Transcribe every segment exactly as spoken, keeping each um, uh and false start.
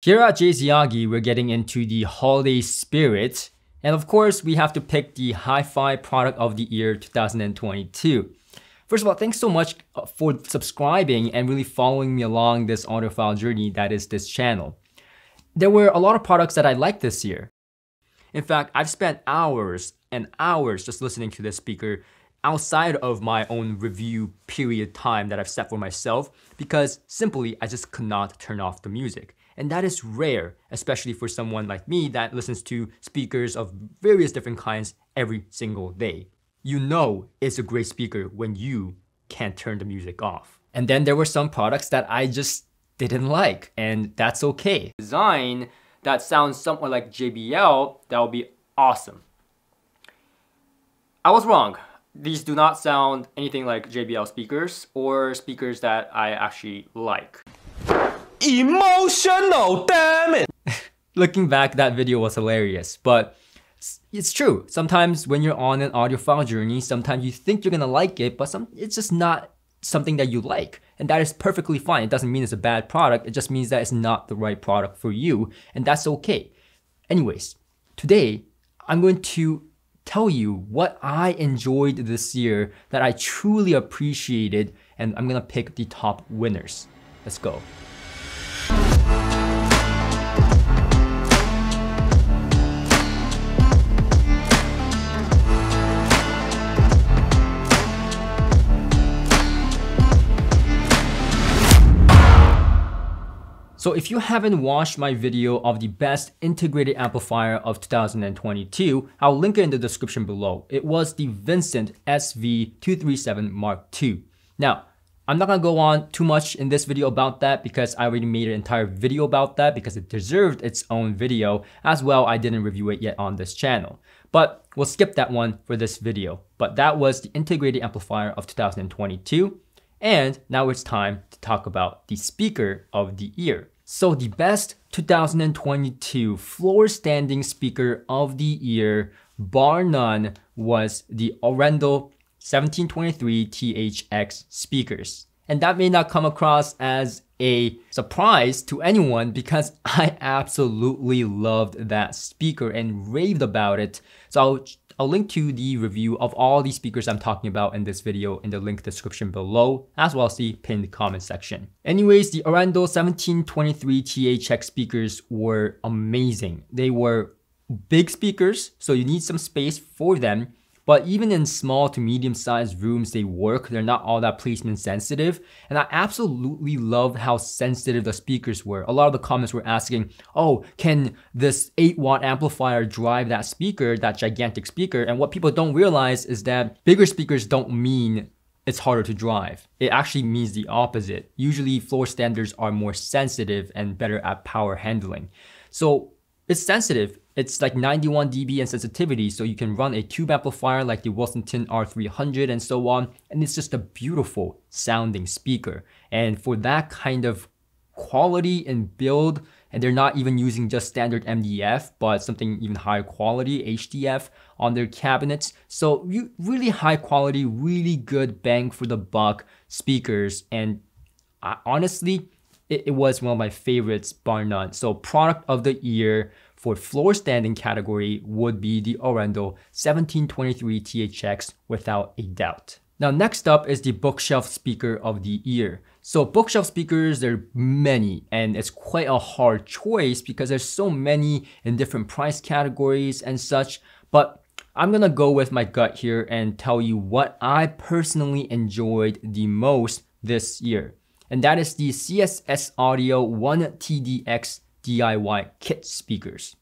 Here at Jay's Iyagi, we're getting into the holiday spirit, and of course we have to pick the hi-fi product of the year two thousand twenty-two. First of all, thanks so much for subscribing and really following me along this audiophile journey that is this channel. There were a lot of products that I liked this year. In fact, I've spent hours and hours just listening to this speaker outside of my own review period time that I've set for myself, because simply I just could not turn off the music. And that is rare, especially for someone like me that listens to speakers of various different kinds every single day. You know it's a great speaker when you can't turn the music off. And then there were some products that I just didn't like, and that's okay. Design that sounds somewhat like J B L, that would be awesome. I was wrong. These do not sound anything like J B L speakers or speakers that I actually like. Emotional, damn it! Looking back, that video was hilarious, but it's true. Sometimes when you're on an audiophile journey, sometimes you think you're gonna like it, but some, it's just not something that you like. And that is perfectly fine. It doesn't mean it's a bad product. It just means that it's not the right product for you, and that's okay. Anyways, today I'm going to tell you what I enjoyed this year that I truly appreciated, and I'm gonna pick the top winners. Let's go. So if you haven't watched my video of the best integrated amplifier of two thousand twenty-two, I'll link it in the description below. It was the Vincent S V two thirty-seven Mark two. Now, I'm not gonna go on too much in this video about that because I already made an entire video about that because it deserved its own video. As well, I didn't review it yet on this channel. But we'll skip that one for this video. But that was the integrated amplifier of two thousand twenty-two. And now it's time to talk about the speaker of the year. So the best two thousand twenty-two floor standing speaker of the year, bar none, was the Arendal seventeen twenty-three T H X speakers. And that may not come across as a surprise to anyone because I absolutely loved that speaker and raved about it. So I'll I'll link to the review of all the speakers I'm talking about in this video in the link description below, as well as the pinned comment section. Anyways, the Arendal seventeen twenty-three T H X speakers were amazing. They were big speakers, so you need some space for them, but even in small to medium-sized rooms they work. They're not all that placement sensitive, and I absolutely loved how sensitive the speakers were. A lot of the comments were asking, oh, can this eight watt amplifier drive that speaker, that gigantic speaker? And what people don't realize is that bigger speakers don't mean it's harder to drive. It actually means the opposite. Usually floor standards are more sensitive and better at power handling. So it's sensitive. It's like ninety-one D B in sensitivity, so you can run a tube amplifier like the Wilsenton R three hundred and so on, and it's just a beautiful sounding speaker. And for that kind of quality and build, and they're not even using just standard M D F, but something even higher quality, H D F, on their cabinets. So you, really high quality, really good bang for the buck speakers, and I, honestly, it, it was one of my favorites, bar none. So product of the year for floor standing category would be the Arendal seventeen twenty-three T H X without a doubt. Now next up is the bookshelf speaker of the year. So bookshelf speakers, there are many, and it's quite a hard choice because there's so many in different price categories and such, but I'm gonna go with my gut here and tell you what I personally enjoyed the most this year. And that is the C S S Audio one T D X D I Y kit speakers.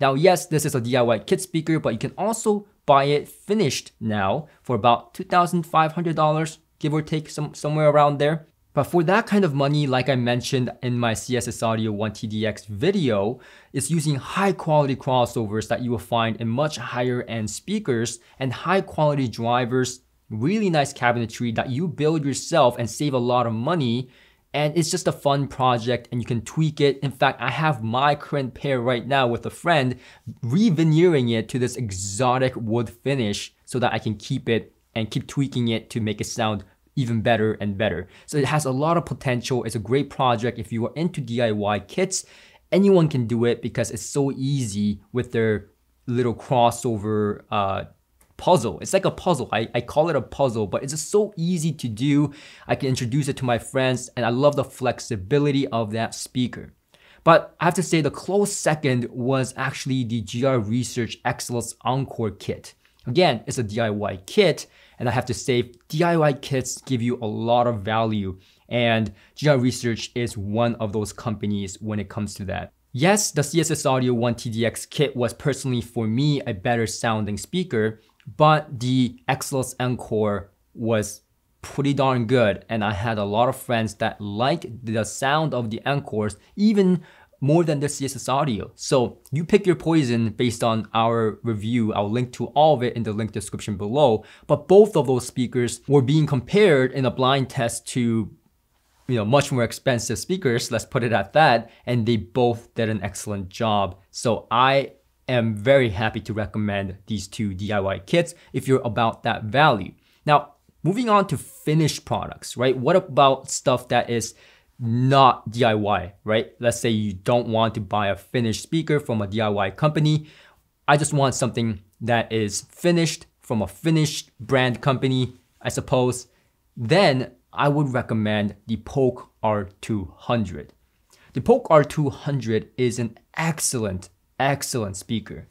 Now, yes, this is a D I Y kit speaker, but you can also buy it finished now for about two thousand five hundred dollars, give or take some, somewhere around there. But for that kind of money, like I mentioned in my C S S Audio one T D X video, it's using high quality crossovers that you will find in much higher end speakers and high quality drivers, really nice cabinetry that you build yourself and save a lot of money. And it's just a fun project and you can tweak it. In fact, I have my current pair right now with a friend re-veneering it to this exotic wood finish so that I can keep it and keep tweaking it to make it sound even better and better. So it has a lot of potential. It's a great project if you are into D I Y kits. anyone can do it because it's so easy with their little crossover uh, puzzle. It's like a puzzle. I, I call it a puzzle, but it's just so easy to do. I can introduce it to my friends, and I love the flexibility of that speaker. But I have to say the close second was actually the G R Research Excellence Encore kit. Again, it's a D I Y kit, and I have to say D I Y kits give you a lot of value, and G R Research is one of those companies when it comes to that. Yes, the C S S Audio one T D X kit was personally for me a better sounding speaker, but the Excellence Encore was pretty darn good, and I had a lot of friends that liked the sound of the Encores even more than the C S S Audio. So you pick your poison based on our review. I'll link to all of it in the link description below, but both of those speakers were being compared in a blind test to, you know, much more expensive speakers, let's put it at that, and they both did an excellent job. So I am very happy to recommend these two D I Y kits if you're about that value. Now, moving on to finished products, right? What about stuff that is not D I Y, right? Let's say you don't want to buy a finished speaker from a D I Y company. I just want something that is finished from a finished brand company, I suppose. Then I would recommend the Polk R two hundred. The Polk R two hundred is an excellent, excellent speaker,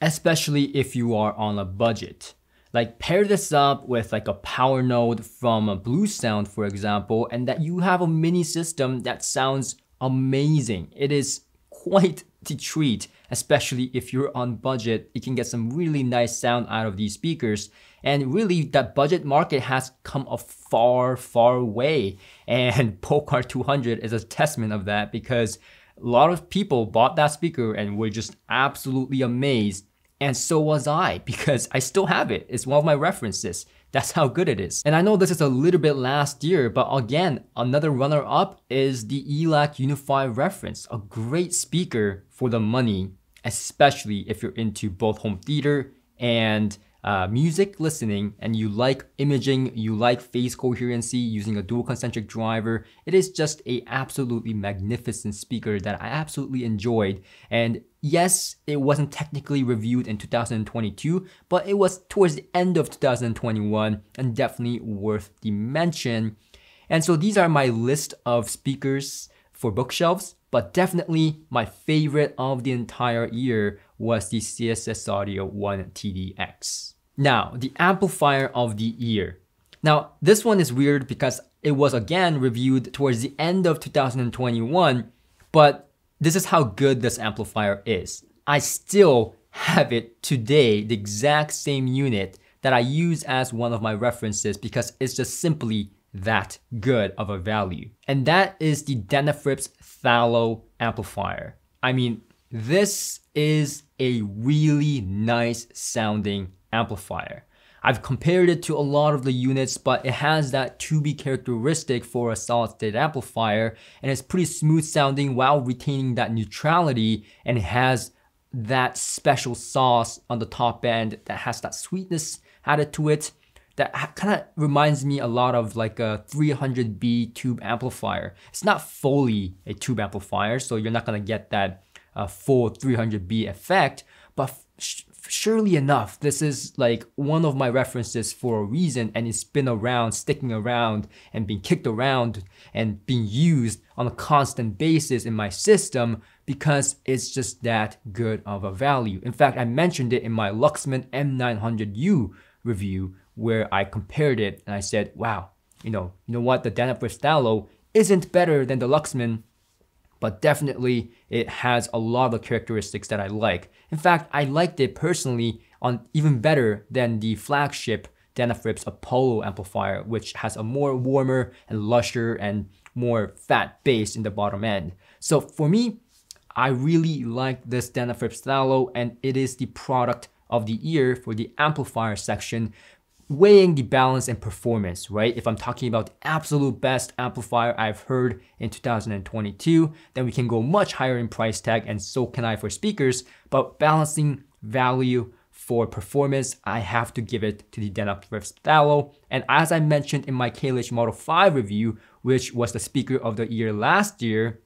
especially if you are on a budget. Like, pair this up with like a power node from a Blue Sound, for example, and that you have a mini system that sounds amazing. It is quite the treat, especially if you're on budget. You can get some really nice sound out of these speakers. And really, that budget market has come a far, far way. And Polk R two hundred is a testament of that, because a lot of people bought that speaker and were just absolutely amazed. And so was I, because I still have it. It's one of my references. That's how good it is. And I know this is a little bit last year, but again, another runner-up is the ELAC UniFi reference, a great speaker for the money, especially if you're into both home theater and uh, music listening, and you like imaging, you like phase coherency using a dual concentric driver. It is just a absolutely magnificent speaker that I absolutely enjoyed. And yes, it wasn't technically reviewed in two thousand twenty-two, but it was towards the end of two thousand twenty-one and definitely worth the mention. And so these are my list of speakers for bookshelves, but definitely my favorite of the entire year was the C S S Audio one T D X. Now, the amplifier of the year. Now, this one is weird because it was again reviewed towards the end of two thousand twenty-one, but this is how good this amplifier is. I still have it today, the exact same unit that I use as one of my references, because it's just simply that good of a value. And that is the Denafrips Thalo amplifier. I mean, this is a really nice sounding amplifier. I've compared it to a lot of the units, but it has that tubey characteristic for a solid state amplifier, and it's pretty smooth sounding while retaining that neutrality, and it has that special sauce on the top end that has that sweetness added to it that kind of reminds me a lot of like a three hundred B tube amplifier. It's not fully a tube amplifier, so you're not gonna get that uh, full three hundred B effect, but surely enough, this is like one of my references for a reason, and it's been around, sticking around, and being kicked around, and being used on a constant basis in my system because it's just that good of a value. In fact, I mentioned it in my Luxman M nine hundred U review where I compared it, and I said, wow, you know, you know what, the Denafrips Thalo isn't better than the Luxman, but definitely it has a lot of the characteristics that I like. In fact, I liked it personally on even better than the flagship Denafrips Apollo amplifier, which has a more warmer and lusher and more fat bass in the bottom end. So for me, I really like this Denafrips Thalo, and it is the product of the year for the amplifier section, weighing the balance and performance, right? If I'm talking about the absolute best amplifier I've heard in two thousand twenty-two, then we can go much higher in price tag, and so can I for speakers, but balancing value for performance, I have to give it to the Denafrips Thalo. And as I mentioned in my K L H Model five review, which was the speaker of the year last year,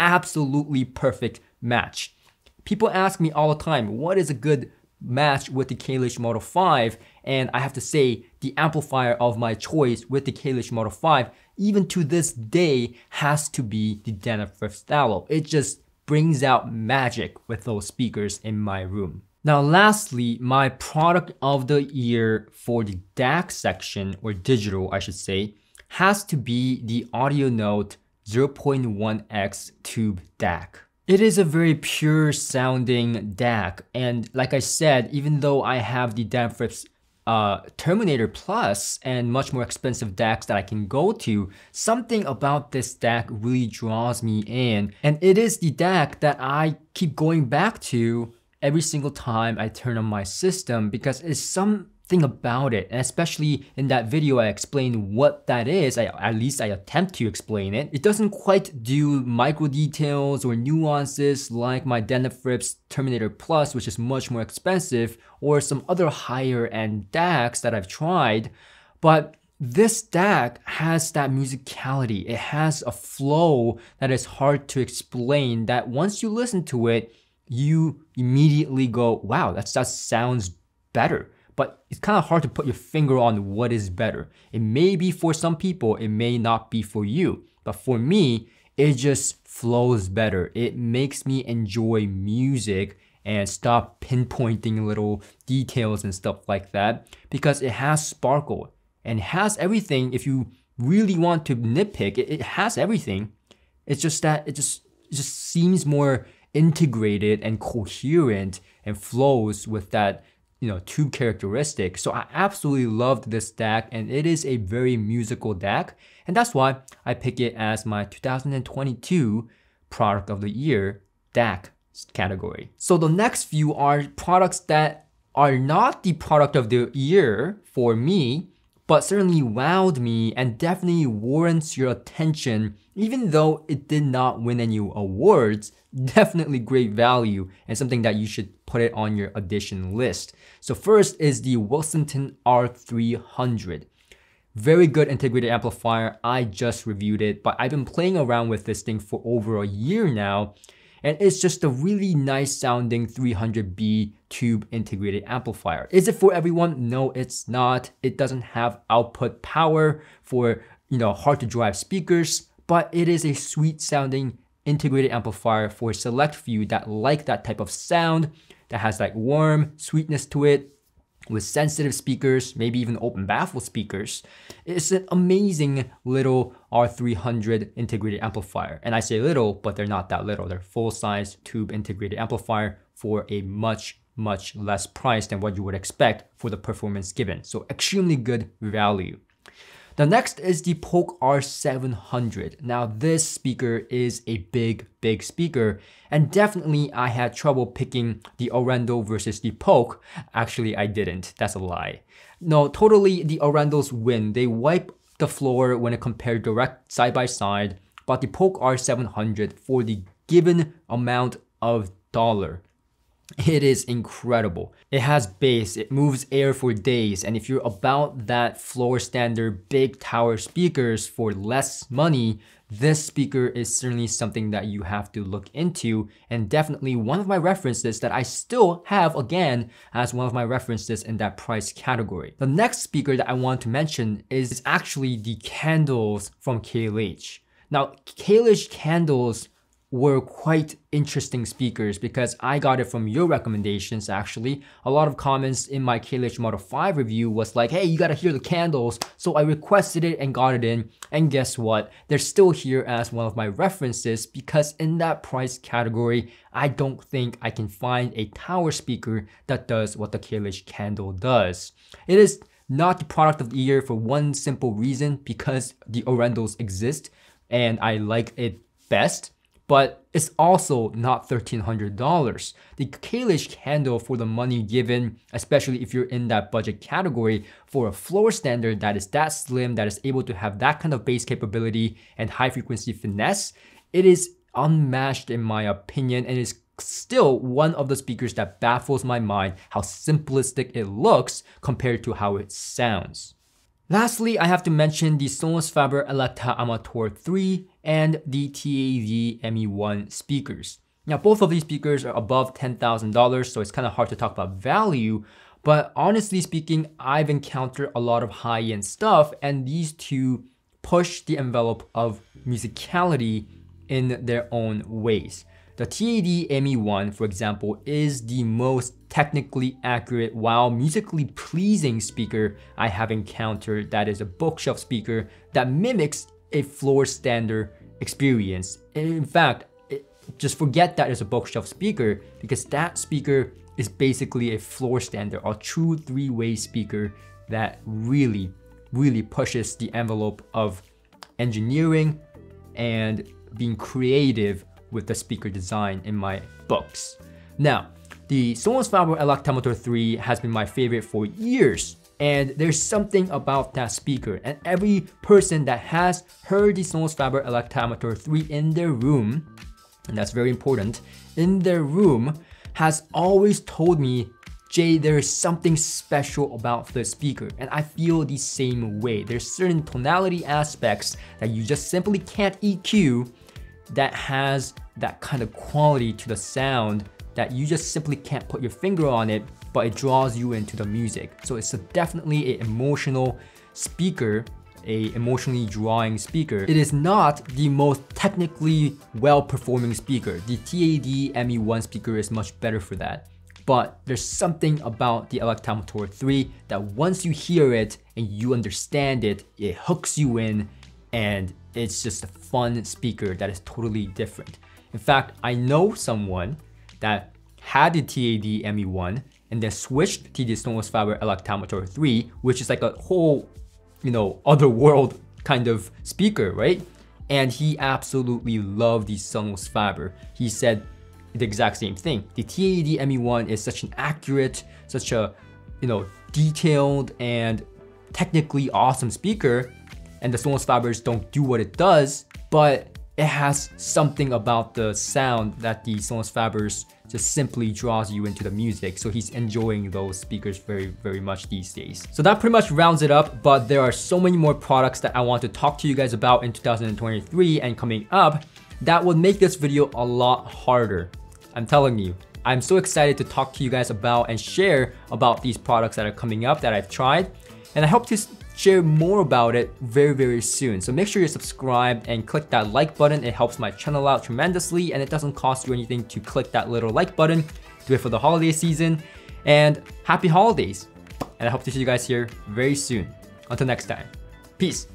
absolutely perfect match. People ask me all the time, what is a good match with the K L H Model five? And I have to say, the amplifier of my choice with the K L H Model five, even to this day, has to be the Denafrips Apollo. It just brings out magic with those speakers in my room. Now lastly, my product of the year for the D A C section, or digital I should say, has to be the Audio Note zero point one x tube D A C. It is a very pure sounding D A C, and like I said, even though I have the Denafrips uh, Terminator Plus and much more expensive D A Cs that I can go to, something about this D A C really draws me in, and it is the D A C that I keep going back to every single time I turn on my system, because it's something about it, and especially in that video I explained what that is, I, at least I attempt to explain it. It doesn't quite do micro details or nuances like my Denafrips Terminator Plus, which is much more expensive, or some other higher end D A Cs that I've tried, but this D A C has that musicality. It has a flow that is hard to explain, that once you listen to it, you immediately go, wow, that's, that sounds better. But it's kind of hard to put your finger on what is better. It may be for some people, it may not be for you. But for me, it just flows better. It makes me enjoy music and stop pinpointing little details and stuff like that, because it has sparkle and it has everything. If you really want to nitpick, it, it has everything. It's just that it just, it just seems more integrated and coherent and flows with that, you know, tube characteristic. So I absolutely loved this D A C, and it is a very musical D A C, and that's why I pick it as my two thousand twenty-two product of the year D A C category. So the next few are products that are not the product of the year for me, but certainly wowed me and definitely warrants your attention. Even though it did not win any awards, definitely great value and something that you should put it on your audition list. So first is the Wilsenton R three hundred. Very good integrated amplifier. I just reviewed it, but I've been playing around with this thing for over a year now, and it's just a really nice sounding three hundred B tube integrated amplifier. Is it for everyone? No, it's not. It doesn't have output power for, you know, hard to drive speakers, but it is a sweet sounding integrated amplifier for a select few that like that type of sound, that has like warm sweetness to it, with sensitive speakers, maybe even open baffle speakers. It's an amazing little R three hundred integrated amplifier. And I say little, but they're not that little. They're full-size tube integrated amplifier for a much, much less price than what you would expect for the performance given. So extremely good value. The next is the Polk R seven hundred. Now this speaker is a big, big speaker, and definitely I had trouble picking the Arendal versus the Polk. Actually, I didn't. That's a lie. No, totally the Arendals win. They wipe the floor when it compared direct side by side, but the Polk R seven hundred, for the given amount of dollar, it is incredible. It has bass, it moves air for days, and if you're about that floor standard big tower speakers for less money, this speaker is certainly something that you have to look into, and definitely one of my references that I still have again as one of my references in that price category. The next speaker that I want to mention is actually the Kendalls from K L H. Now, K L H Kendalls were quite interesting speakers because I got it from your recommendations actually. A lot of comments in my K L H Model five review was like, hey, you gotta hear the Kendalls. So I requested it and got it in, and guess what? They're still here as one of my references, because in that price category, I don't think I can find a tower speaker that does what the K L H Kendall does. It is not the product of the year for one simple reason, because the Arendals exist and I like it best, but it's also not thirteen hundred dollars. The K L H Kendall, for the money given, especially if you're in that budget category, for a floor standard that is that slim, that is able to have that kind of bass capability and high frequency finesse, it is unmatched in my opinion, and is still one of the speakers that baffles my mind how simplistic it looks compared to how it sounds. Lastly, I have to mention the Sonus Faber Electa Amator three and the T A D M E one speakers. Now, both of these speakers are above ten thousand dollars, so it's kind of hard to talk about value, but honestly speaking, I've encountered a lot of high-end stuff, and these two push the envelope of musicality in their own ways. The T A D M E one, for example, is the most technically accurate while musically pleasing speaker I have encountered that is a bookshelf speaker that mimics a floor standard experience. In fact, it, just forget that it's a bookshelf speaker, because that speaker is basically a floor standard, a true three-way speaker that really, really pushes the envelope of engineering and being creative with the speaker design in my books. Now, the Sonus Faber Electa Amator three has been my favorite for years, and there's something about that speaker, and every person that has heard the Sonus Faber Electa Amator three in their room, and that's very important, in their room, has always told me, Jay, there's something special about the speaker, and I feel the same way. There's certain tonality aspects that you just simply can't E Q that has that kind of quality to the sound that you just simply can't put your finger on it, but it draws you into the music. So it's a definitely an emotional speaker, a emotionally drawing speaker. It is not the most technically well-performing speaker. The T A D M E one speaker is much better for that. But there's something about the Electa Amator three that once you hear it and you understand it, it hooks you in, and it's just a fun speaker that is totally different. In fact, I know someone that had the T A D M E one and then switched to the Sonus Faber Electa Amator three, which is like a whole, you know, other world kind of speaker, right? And he absolutely loved the Sonus Faber. He said the exact same thing. The T A D M E one is such an accurate, such a, you know, detailed and technically awesome speaker, and the Sonus Fabers don't do what it does, but it has something about the sound that the Sonus Fabers just simply draws you into the music. So he's enjoying those speakers very, very much these days. So that pretty much rounds it up, but there are so many more products that I want to talk to you guys about in two thousand twenty-three and coming up that would make this video a lot harder. I'm telling you, I'm so excited to talk to you guys about and share about these products that are coming up that I've tried, and I hope to share more about it very, very soon. So make sure you subscribe and click that like button. It helps my channel out tremendously, and it doesn't cost you anything to click that little like button. Do it for the holiday season, and happy holidays. And I hope to see you guys here very soon. Until next time, peace.